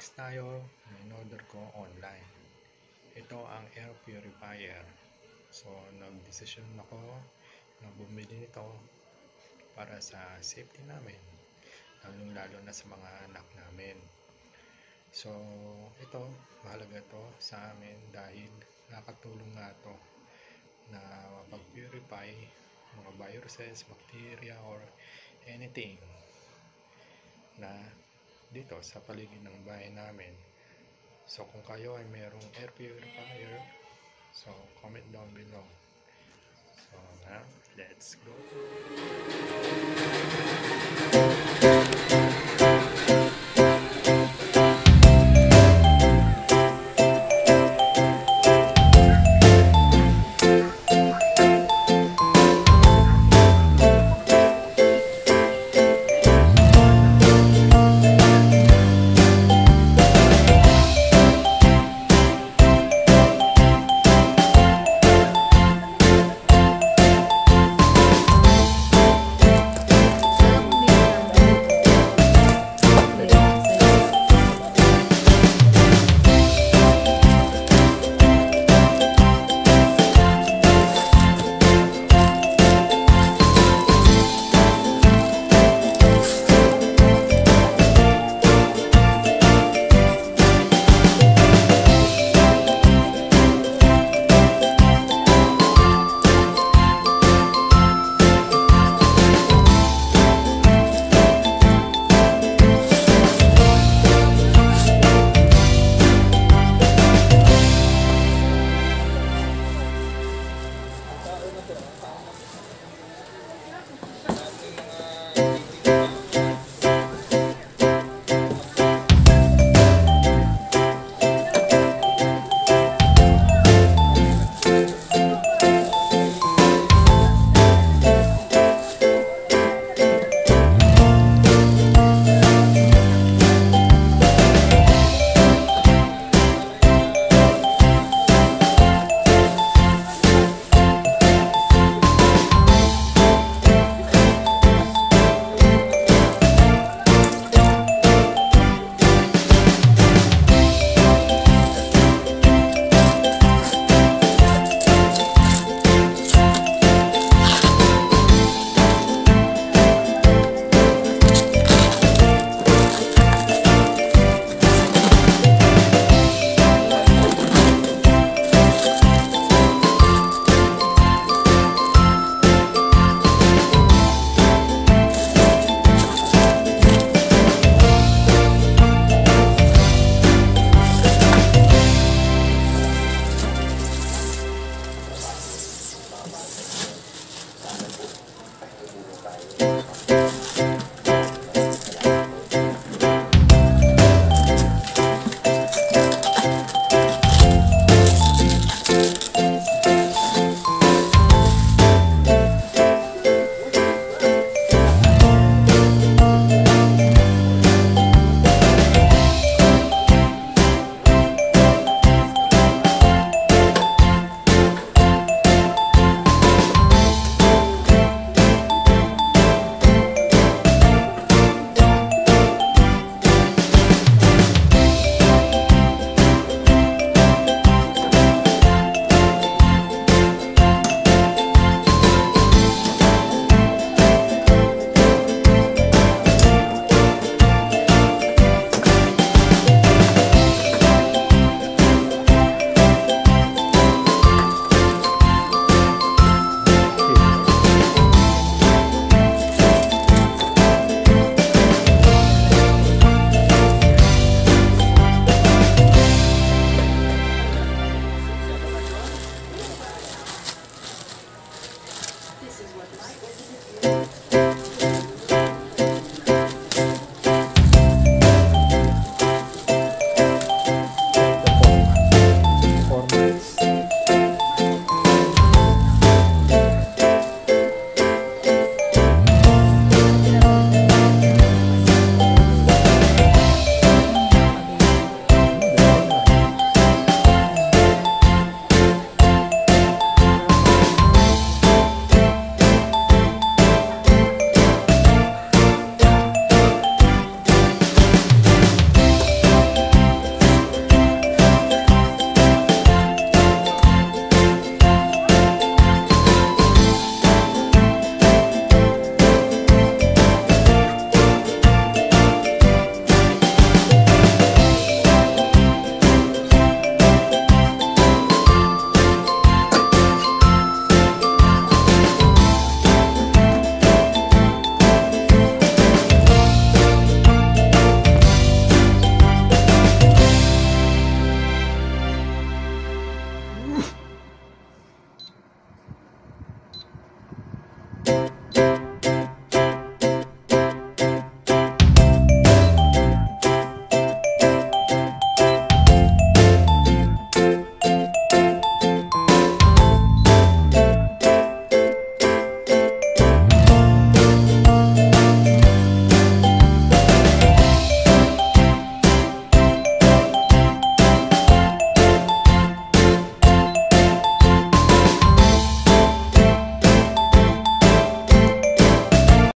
Magbox tayo ng order ko online. Ito ang air purifier. So nag-decision ako na bumili nito para sa safety namin, lalo na sa mga anak namin. So ito, mahalaga to sa amin dahil nakatulong nga to na mapag-purify mga viruses, bacteria or anything na dito sa paligid ng bahay namin. So kung kayo ay mayroong air purifier, so comment down below. So now let's go.